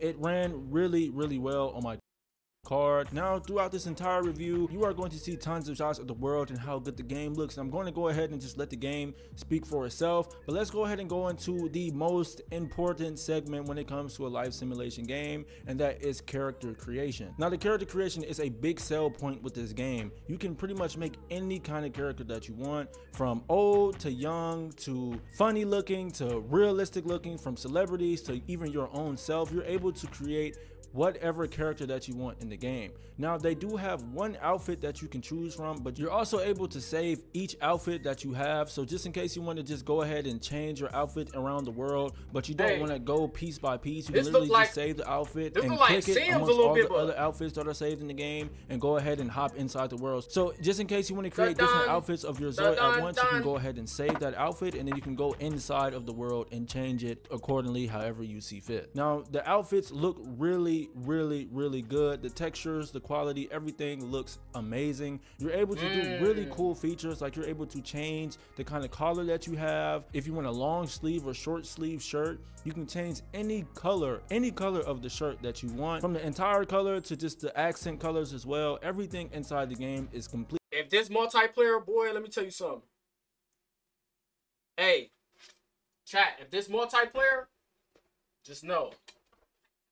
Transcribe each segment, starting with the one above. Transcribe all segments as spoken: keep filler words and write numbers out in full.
It ran really, really well on my card. Now, throughout this entire review, you are going to see tons of shots of the world and how good the game looks. I'm going to go ahead and just let the game speak for itself, but let's go ahead and go into the most important segment when it comes to a life simulation game, and that is character creation. Now, the character creation is a big sell point with this game. You can pretty much make any kind of character that you want, from old to young to funny looking to realistic looking, from celebrities to even your own self. You're able to create whatever character that you want in the game. Now, they do have one outfit that you can choose from, but you're also able to save each outfit that you have. So just in case you want to just go ahead and change your outfit around the world, but you don't hey, want to go piece by piece, you can literally just like, save the outfit and click like it amongst all bit, the other outfits that are saved in the game and go ahead and hop inside the world. So just in case you want to create dun, different outfits of your Zoi at once, dun. you can go ahead and save that outfit, and then you can go inside of the world and change it accordingly however you see fit. Now, the outfits look really really really good. The textures, the quality, everything looks amazing. You're able to mm. do really cool features, like you're able to change the kind of collar that you have. If you want a long sleeve or short sleeve shirt, you can change any color any color of the shirt that you want, from the entire color to just the accent colors as well. Everything inside the game is complete. If this multiplayer, boy, let me tell you something. Hey chat, if this multiplayer, just know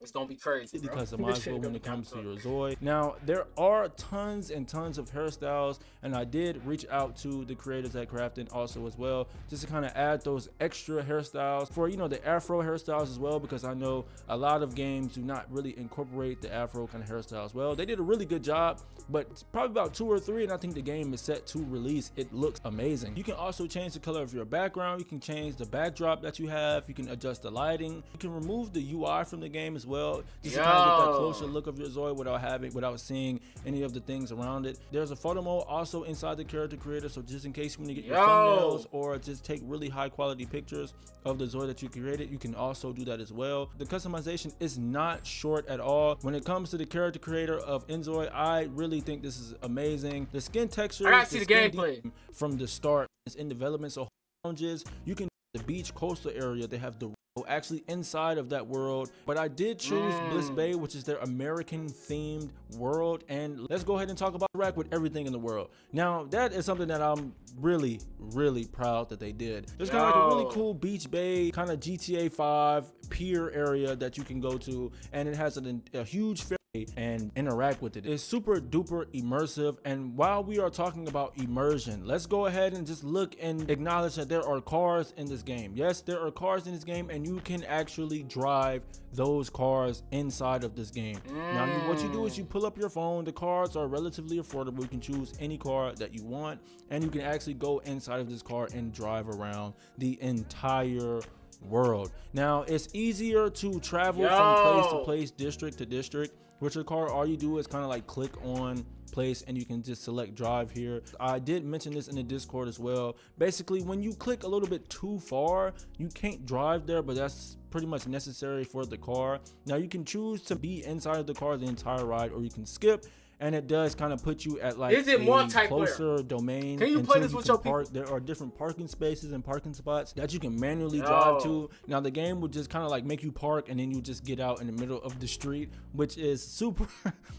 it's gonna be crazy, bro. Customizable when it comes to your Zoi. Now, there are tons and tons of hairstyles, and I did reach out to the creators at Krafton also as well, just to kind of add those extra hairstyles for, you know, the afro hairstyles as well, because I know a lot of games do not really incorporate the afro kind of hairstyles well. They did a really good job, but probably about two or three, and I think the game is set to release. It looks amazing. You can also change the color of your background. You can change the backdrop that you have. You can adjust the lighting. You can remove the U I from the game as well. Well, just to kind of get that closer look of your Zoi without having without seeing any of the things around it. There's a photo mode also inside the character creator, so just in case you want to get your Yo. thumbnails or just take really high quality pictures of the Zoi that you created, you can also do that as well. The customization is not short at all. When it comes to the character creator of inZOI, I really think this is amazing. The skin texture, I gotta see the gameplay from the start. It's in development, so challenges you can do the beach coastal area. They have the actually inside of that world, but I did choose mm. Bliss Bay, which is their American themed world. And let's go ahead and talk about Iraq with everything in the world. Now, that is something that I'm really really proud that they did. There's kind of like a really cool beach bay kind of G T A five pier area that you can go to, and it has a, a huge ferry and interact with it. It's super duper immersive. And while we are talking about immersion, let's go ahead and just look and acknowledge that there are cars in this game. Yes, there are cars in this game, and you can actually drive those cars inside of this game. Mm. Now, you, what you do is you pull up your phone. The cars are relatively affordable. You can choose any car that you want, and you can actually go inside of this car and drive around the entire world. Now, it's easier to travel Yo. from place to place, district to district. With your car, all you do is kind of like click on place, and you can just select drive here. I did mention this in the Discord as well. Basically, when you click a little bit too far, you can't drive there, but that's pretty much necessary for the car. Now, you can choose to be inside of the car the entire ride, or you can skip, and it does kind of put you at like Is it a closer domain. Can you play this with your people? There are different parking spaces and parking spots that you can manually Yo. drive to. Now, the game will just kind of like make you park, and then you just get out in the middle of the street, which is super,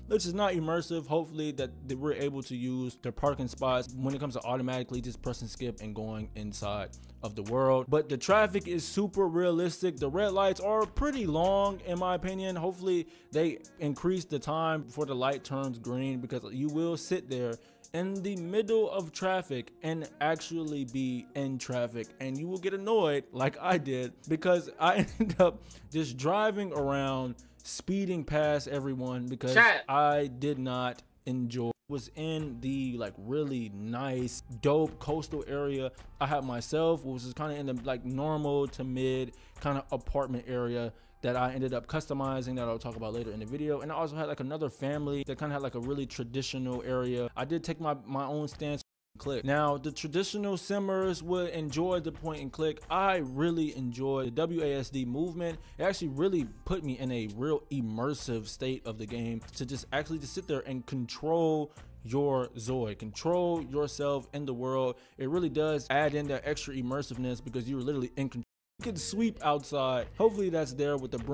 which is not immersive. Hopefully that we're able to use the parking spots when it comes to automatically just pressing skip and going inside of the world. But the traffic is super realistic. The red lights are pretty long in my opinion. Hopefully they increase the time before the light turns green, because you will sit there in the middle of traffic and actually be in traffic, and you will get annoyed like I did, because I ended up just driving around speeding past everyone because Chat. I did not enjoy. Was in the like really nice dope coastal area. I had myself was just kind of in the like normal to mid kind of apartment area that I ended up customizing, that I'll talk about later in the video. And I also had like another family that kind of had like a really traditional area. I did take my my own stance click. Now, the traditional simmers would enjoy the point and click. I really enjoyed the W A S D movement. It actually really put me in a real immersive state of the game to just actually just sit there and control your Zoi, control yourself in the world. It really does add in that extra immersiveness because you're literally in control. You can sweep outside. Hopefully that's there with the broom.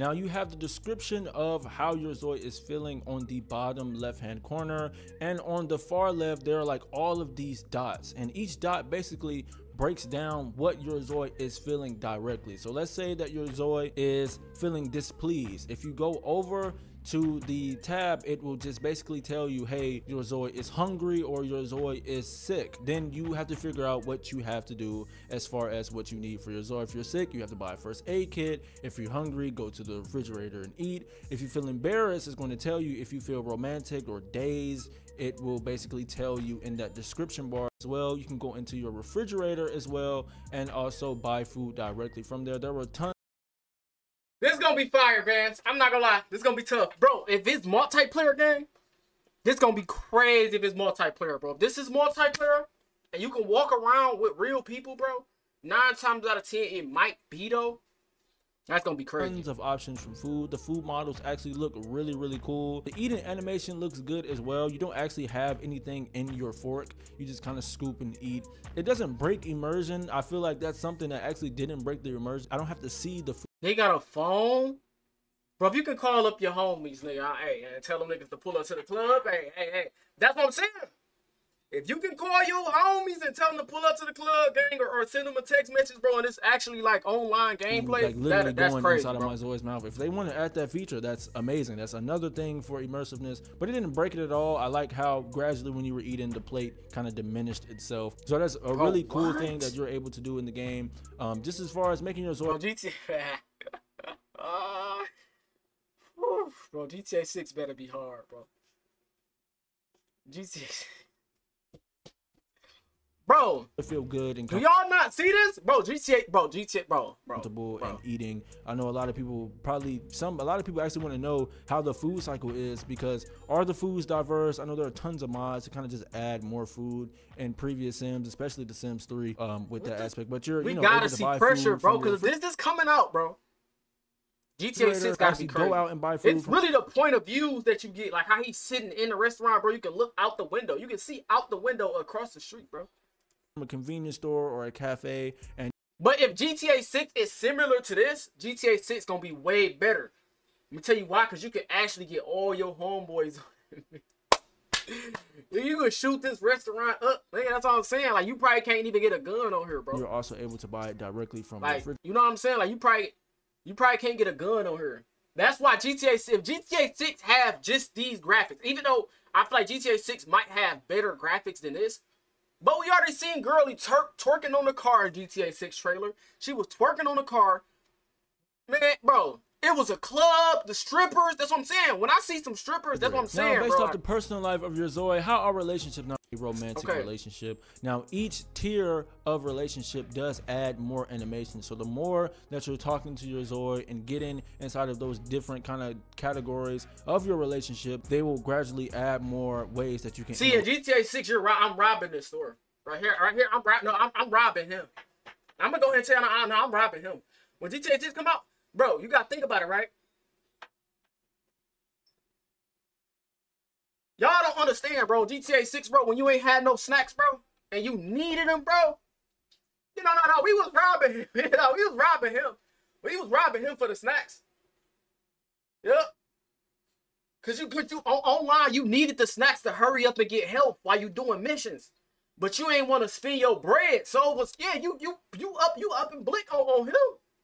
Now you have the description of how your Zoi is feeling on the bottom left hand corner, and on the far left there are like all of these dots, and each dot basically breaks down what your Zoi is feeling directly. So let's say that your Zoi is feeling displeased. If you go over to the tab, it will just basically tell you, hey, your Zoi is hungry or your Zoi is sick. Then you have to figure out what you have to do as far as what you need for your Zoi. If you're sick, you have to buy a first aid kit. If you're hungry, go to the refrigerator and eat. If you feel embarrassed, it's going to tell you. If you feel romantic or dazed, it will basically tell you in that description bar as well. You can go into your refrigerator as well and also buy food directly from there. There were tons. This is gonna be fire, Vance. I'm not gonna lie. This is gonna be tough. Bro, if it's multiplayer game, this is gonna be crazy if it's multiplayer, bro. If this is multiplayer and you can walk around with real people, bro, nine times out of ten, it might be though. That's gonna be crazy. Tons of options from food. The food models actually look really, really cool. The eating animation looks good as well. You don't actually have anything in your fork. You just kind of scoop and eat. It doesn't break immersion. I feel like that's something that actually didn't break the immersion. I don't have to see the food. They got a phone? Bro, if you can call up your homies, nigga, I, hey, and tell them niggas to pull up to the club, hey, hey, hey. That's what I'm saying. If you can call your homies and tell them to pull up to the club, gang, or, or send them a text message, bro, and it's actually like online gameplay, like literally that, that's going crazy, inside bro. Of my Zoi's mouth. If they want to add that feature, that's amazing. That's another thing for immersiveness, but it didn't break it at all. I like how gradually when you were eating, the plate kind of diminished itself. So that's a really oh, cool thing that you're able to do in the game. Um, just as far as making your Zoi. G T A. uh, whew, bro, G T A six better be hard, bro. G T A. Bro, I feel good and do y'all not see this, bro? G T A, bro, G T A, bro, bro. Comfortable bro. And eating. I know a lot of people probably some a lot of people actually want to know how the food cycle is, because are the foods diverse? I know there are tons of mods to kind of just add more food in previous Sims, especially the Sims three, um, with what that the, aspect. But you're we you know, gotta see pressure, bro, because this is coming out, bro. G T A six got to go out and buy food. It's really the point of views that you get, like how he's sitting in the restaurant, bro. You can look out the window, you can see out the window across the street, bro. A convenience store or a cafe. And but if G T A six is similar to this, G T A six gonna be way better. Let me tell you why, because you can actually get all your homeboys. You can shoot this restaurant up, man. That's all I'm saying. Like, you probably can't even get a gun on here, bro. You're also able to buy it directly from, like, you know what I'm saying? Like, you probably you probably can't get a gun on here. That's why G T A six, if G T A six have just these graphics, even though I feel like G T A six might have better graphics than this. But we already seen Girly twerk, twerking on the car in G T A six trailer. She was twerking on the car. Man, bro, it was a club, the strippers, that's what I'm saying. When I see some strippers, that's what I'm saying, now, based bro, off the personal life of your Zoi, how are relationships now? A romantic okay. relationship. Now, each tier of relationship does add more animation. So the more that you're talking to your Zoi and getting inside of those different kind of categories of your relationship, they will gradually add more ways that you can see. In G T A six, you're right. I'm robbing this store right here, right here. I'm robbing. No, I'm, I'm robbing him. I'm gonna go ahead and tell him. No, I'm robbing him. When G T A six come out, bro, you gotta think about it, right? Y'all don't understand, bro. G T A six, bro, when you ain't had no snacks, bro, and you needed them, bro. You know, no, no, we was robbing him. You know, we was robbing him. We was robbing him for the snacks. Yep. Because you could do, online, you needed the snacks to hurry up and get help while you doing missions. But you ain't want to spend your bread. So, it was, yeah, you you you up you up and blick on, on him.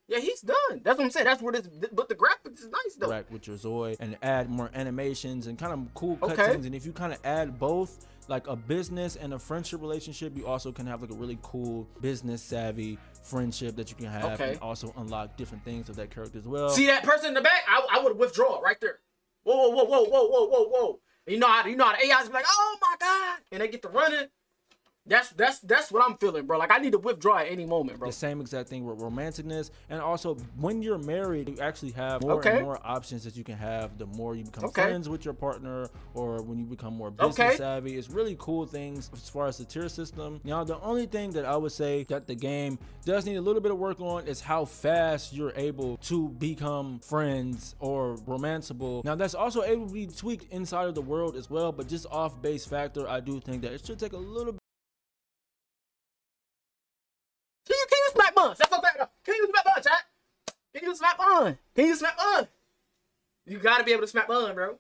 Yeah, he's done. That's what I'm saying. That's where this, but the graphics is nice though. Interact with your Zoi and add more animations and kind of cool cutscenes. Okay. And if you kind of add both, like a business and a friendship relationship, you also can have like a really cool business savvy friendship that you can have, okay, and also unlock different things of that character as well. See that person in the back? I, I would withdraw right there. Whoa, whoa, whoa, whoa, whoa, whoa, whoa. You know how you know how the A Is be like, oh my God, and they get to running. That's that's that's what I'm feeling, bro. Like, I need to withdraw at any moment, bro. The same exact thing with romanticness, and also when you're married, you actually have more okay. and more options that you can have. The more you become okay. friends with your partner, or when you become more business okay. savvy, it's really cool things as far as the tier system. Now, the only thing that I would say that the game does need a little bit of work on is how fast you're able to become friends or romanceable. Now, that's also able to be tweaked inside of the world as well, but just off base factor, I do think that it should take a little bit. Can you smack buns? That's okay. Can you smack buns, chat? Can you snap on? Can you snap on? You gotta be able to snap on, bro.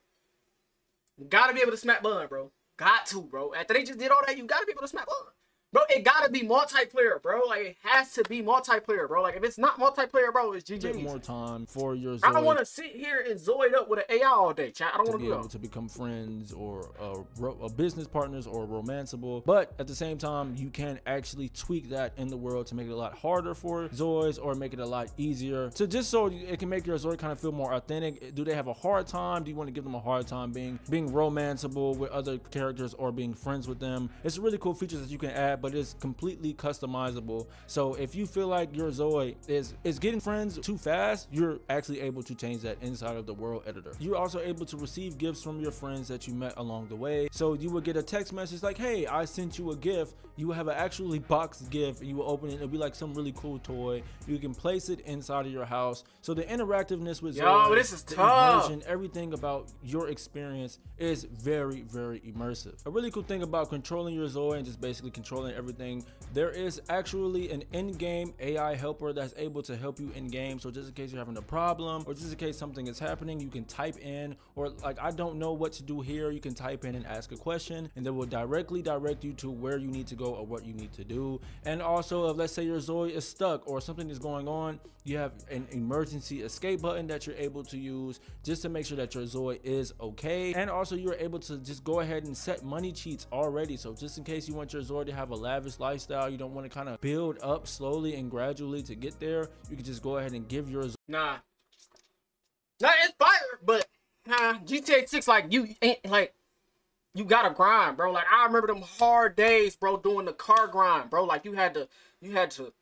You gotta be able to snap on, bro. Got to, bro. After they just did all that, you gotta be able to snap on. Bro, it gotta be multiplayer, bro. Like, it has to be multiplayer, bro. Like, if it's not multiplayer, bro, it's G G. Give more time for your Zoid. I don't want to sit here and Zoid up with an A I all day, chat. I don't want to do that. To become friends or uh, uh, business partners or romanceable. But at the same time, you can actually tweak that in the world to make it a lot harder for Zoids or make it a lot easier. So just so it can make your Zoid kind of feel more authentic. Do they have a hard time? Do you want to give them a hard time being, being romanceable with other characters or being friends with them? It's really cool features that you can add, but it's completely customizable. So if you feel like your Zoid is is getting friends too fast, you're actually able to change that inside of the world editor. You're also able to receive gifts from your friends that you met along the way. So you will get a text message like, hey, I sent you a gift. You will have an actually boxed gift. You will open it. It'll be like some really cool toy. You can place it inside of your house. So the interactiveness with Zoid, this is tough. Immersion, everything about your experience is very, very immersive. A really cool thing about controlling your Zoid and just basically controlling and everything, there is actually an in-game A I helper that's able to help you in game. So just in case you're having a problem or just in case something is happening, you can type in, or like, I don't know what to do here, you can type in and ask a question, and they will directly direct you to where you need to go or what you need to do. And also, if let's say your Zoid is stuck or something is going on, you have an emergency escape button that you're able to use just to make sure that your Zoid is okay. And also, you're able to just go ahead and set money cheats already. So just in case you want your Zoid to have a lavish lifestyle, you don't want to kind of build up slowly and gradually to get there, you can just go ahead and give yours. Nah, nah, it's fire, but nah, G T A six, like, you ain't, like, you gotta grind, bro. Like, I remember them hard days, bro, doing the car grind, bro. Like, you had to you had to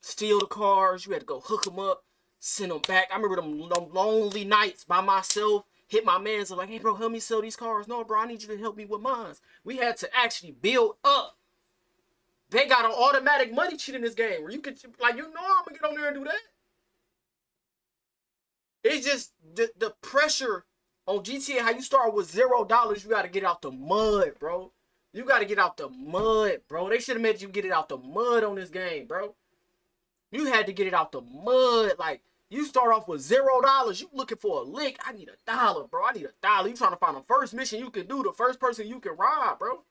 steal the cars, you had to go hook them up, send them back. I remember them, them lonely nights by myself. Hit my man's like, hey, bro, help me sell these cars. No, bro, I need you to help me with mines. We had to actually build up. They got an automatic money cheat in this game where you could, like, you know, I'm gonna get on there and do that. It's just the, the pressure on G T A, how you start with zero dollars, you gotta get out the mud, bro. You gotta get out the mud, bro. They should have made you get it out the mud on this game, bro. You had to get it out the mud. Like, you start off with zero dollars, you looking for a lick. I need a dollar, bro. I need a dollar. You trying to find the first mission you can do, the first person you can rob, bro.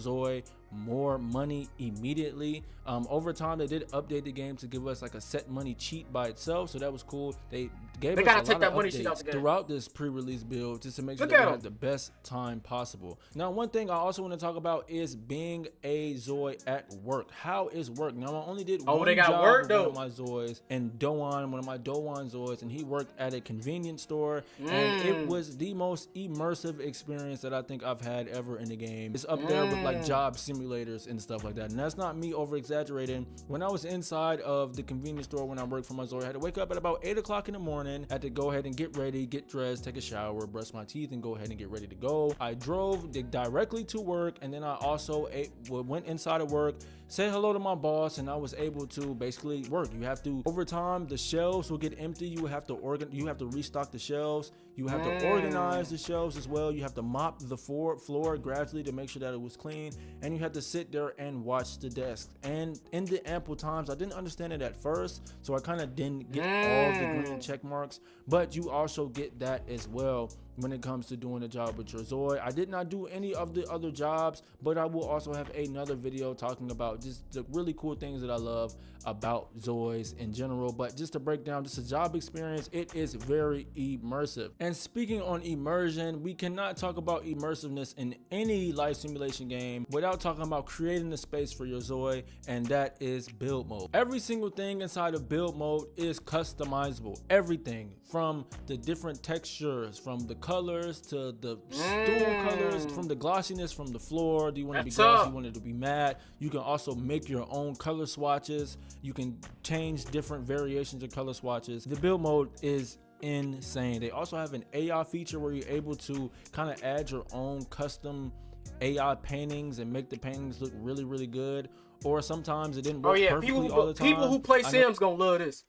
Zoid more money immediately. Um over time, they did update the game to give us like a set money cheat by itself, so that was cool. They gave they us a take lot that of money cheat out the game throughout this pre-release build just to make sure Look that we had the best time possible. Now, one thing I also want to talk about is being a Zoid at work. How is work? Now, I only did oh, one they got job work, though. One of my Zoids and Doan, one of my Doan Zoids, and he worked at a convenience store, mm. and it was the most immersive experience that I think I've had ever in the game. It's up mm. there with like job simulators and stuff like that. And that's not me over exaggerating. When I was inside of the convenience store when I worked for my Zoid, I had to wake up at about eight o'clock in the morning. I had to go ahead and get ready, get dressed, take a shower, brush my teeth, and go ahead and get ready to go. I drove directly to work, and then I also ate, went inside of work, said hello to my boss, and I was able to basically work. You have to, over time, the shelves will get empty. You have to organ, you have to restock the shelves. You have to organize the shelves as well. You have to mop the floor, floor gradually to make sure that it was clean. And you had to sit there and watch the desk. And in the ample times, I didn't understand it at first, so I kind of didn't get all the green check marks, but you also get that as well when it comes to doing a job with your Zoid. I did not do any of the other jobs, but I will also have another video talking about just the really cool things that I love about Zoids in general. But just to break down just a job experience, it is very immersive. And speaking on immersion, we cannot talk about immersiveness in any life simulation game without talking about creating the space for your Zoid, and that is build mode. Every single thing inside of build mode is customizable. Everything from the different textures, from the colors to the mm. stool colors, from the glossiness from the floor. Do you want to be glossy? Do you want it to be matte? You can also make your own color swatches. You can change different variations of color swatches. The build mode is insane. They also have an A I feature where you're able to kind of add your own custom A I paintings and make the paintings look really, really good. Or sometimes it didn't work oh, yeah. perfectly people, all the time. People who play Sims gonna love this.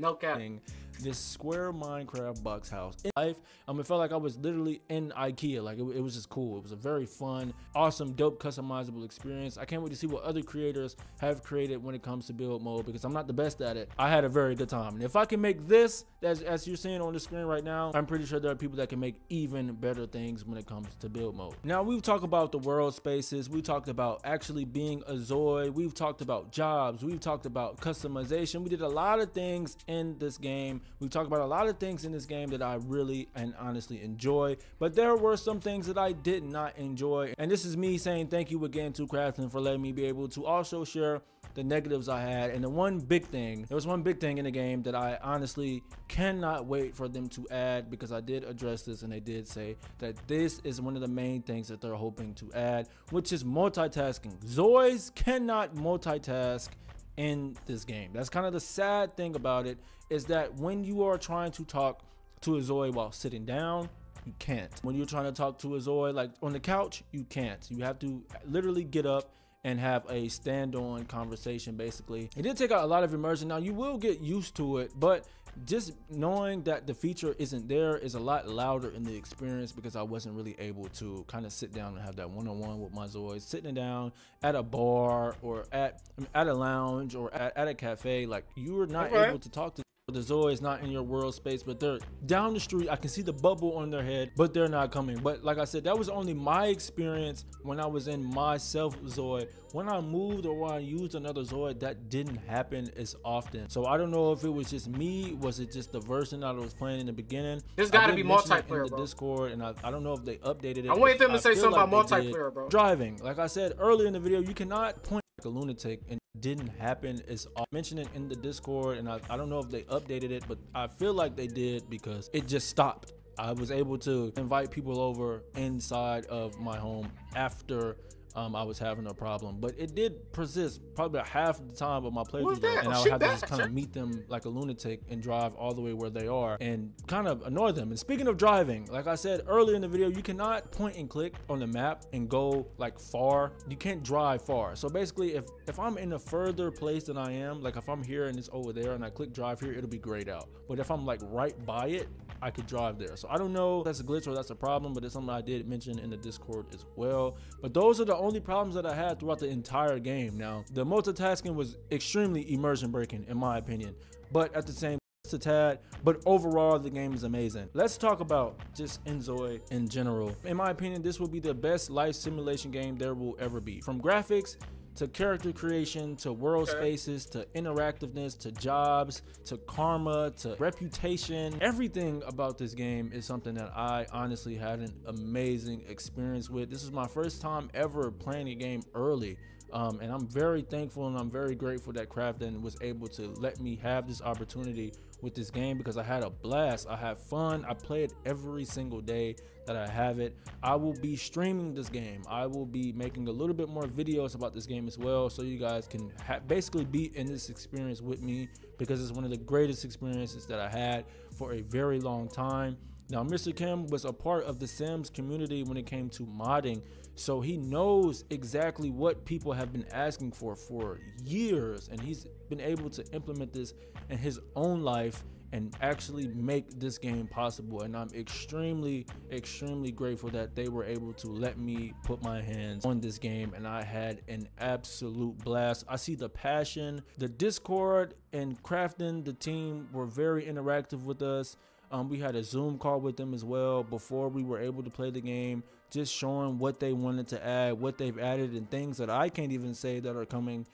No cap. Thing, this square Minecraft box house. In life, um, it felt like I was literally in IKEA. Like it, it was just cool. It was a very fun, awesome, dope, customizable experience. I can't wait to see what other creators have created when it comes to build mode, because I'm not the best at it. I had a very good time, and if I can make this, as, as you're seeing on the screen right now, I'm pretty sure there are people that can make even better things when it comes to build mode. Now, we've talked about the world spaces. We talked about actually being a zoi. We've talked about jobs. We've talked about customization. We did a lot of things in this game. We talked about a lot of things in this game that I really and honestly enjoy, but there were some things that I did not enjoy. And this is me saying thank you again to Krafton for letting me be able to also share the negatives I had. And the one big thing, there was one big thing in the game that I honestly cannot wait for them to add, because I did address this and they did say that this is one of the main things that they're hoping to add, which is multitasking. Zois cannot multitask in this game. That's kind of the sad thing about it, is that when you are trying to talk to a zoi while sitting down, you can't. When you're trying to talk to a zoi like on the couch, you can't. You have to literally get up and have a stand-on conversation, basically. It did take out a lot of immersion. Now, you will get used to it, but just knowing that the feature isn't there is a lot louder in the experience, because I wasn't really able to kind of sit down and have that one-on-one with my zois. Sitting down at a bar or at I mean, at a lounge or at, at a cafe, like, you are not okay. able to talk to the zoi is not in your world space, but they're down the street. I can see the bubble on their head, but they're not coming. But like I said, that was only my experience when I was in my self zoi. When I moved or when I used another zoi, that didn't happen as often. So I don't know if it was just me. Was it just the version that I was playing in the beginning? There's got to be multiplayer, in the bro. Discord, and I, I don't know if they updated it. I want them to I say something like about multiplayer, bro. Driving, like I said earlier in the video, you cannot point like a lunatic, and didn't happen as I mentioned it in the Discord, and I, I don't know if they updated it, but I feel like they did, because it just stopped. I was able to invite people over inside of my home after um I was having a problem, but it did persist probably half the time of my playthrough, and I would Shoot have to just kind of meet them like a lunatic and drive all the way where they are and kind of annoy them. And speaking of driving, like I said earlier in the video, you cannot point and click on the map and go like far. You can't drive far. So basically, if if I'm in a further place than I am, like if I'm here and it's over there and I click drive here, it'll be grayed out, but if I'm like right by it, I could drive there. So I don't know if that's a glitch or that's a problem, but it's something I did mention in the Discord as well. But those are the only problems that I had throughout the entire game. Now, the multitasking was extremely immersion breaking in my opinion, but at the same a tad, but overall the game is amazing. Let's talk about just inZOI in general. In my opinion, this will be the best life simulation game there will ever be. From graphics to character creation, to world spaces, to interactiveness, to jobs, to karma, to reputation. Everything about this game is something that I honestly had an amazing experience with. This is my first time ever playing a game early. Um, and I'm very thankful and I'm very grateful that Krafton was able to let me have this opportunity with this game, because I had a blast. I had fun. I play it every single day that I have it. I will be streaming this game. I will be making a little bit more videos about this game as well, so you guys can ha basically be in this experience with me, because it's one of the greatest experiences that I had for a very long time. Now, Mister Kim was a part of the Sims community when it came to modding, so he knows exactly what people have been asking for for years, and he's been able to implement this in his own life and actually make this game possible. And I'm extremely, extremely grateful that they were able to let me put my hands on this game, and I had an absolute blast. I see the passion. The Discord and Krafton, the team, were very interactive with us. Um, we had a Zoom call with them as well before we were able to play the game, just showing what they wanted to add, what they've added, and things that I can't even say that are coming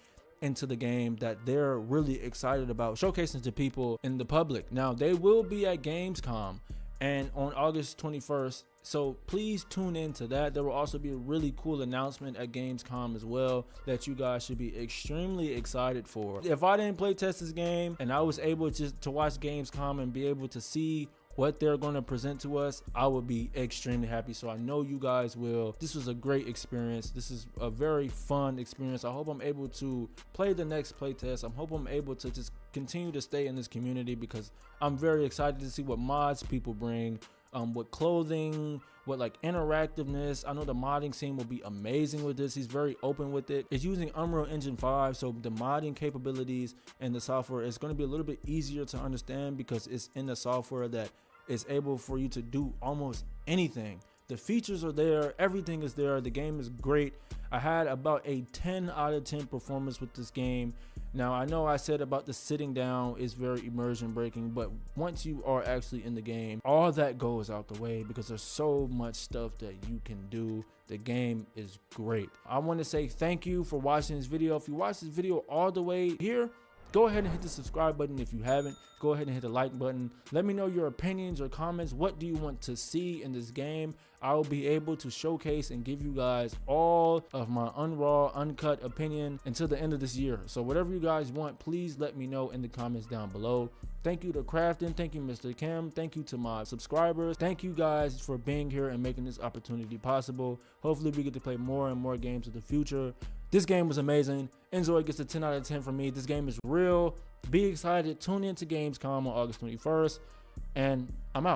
into the game that they're really excited about showcasing to people in the public. Now, they will be at Gamescom and on August twenty-first, so please tune in to that. There will also be a really cool announcement at Gamescom as well that you guys should be extremely excited for. If I didn't play test this game and I was able just to watch Gamescom and be able to see what they're going to present to us, I would be extremely happy. So I know you guys will. This was a great experience. This is a very fun experience. I hope I'm able to play the next playtest. I hope I'm able to just continue to stay in this community, because I'm very excited to see what mods people bring. um, with clothing, with like interactiveness. I know the modding scene will be amazing with this. He's very open with it. It's using Unreal Engine five, so the modding capabilities and the software is going to be a little bit easier to understand because it's in the software that is able for you to do almost anything. The features are there, everything is there, the game is great. I had about a ten out of ten performance with this game. Now, I know I said about the sitting down is very immersion breaking, but once you are actually in the game, all that goes out the way because there's so much stuff that you can do. The game is great. I want to say thank you for watching this video. If you watch this video all the way here, go ahead and hit the subscribe button. If you haven't, go ahead and hit the like button. Let me know your opinions or comments. What do you want to see in this game? I will be able to showcase and give you guys all of my unraw, uncut opinion until the end of this year. So whatever you guys want, please let me know in the comments down below. Thank you to Krafton. Thank you, Mister Kim. Thank you to my subscribers. Thank you guys for being here and making this opportunity possible. Hopefully we get to play more and more games in the future. This game was amazing. inZOI gets a ten out of ten from me. This game is real. Be excited. Tune in to Gamescom on August twenty-first. And I'm out.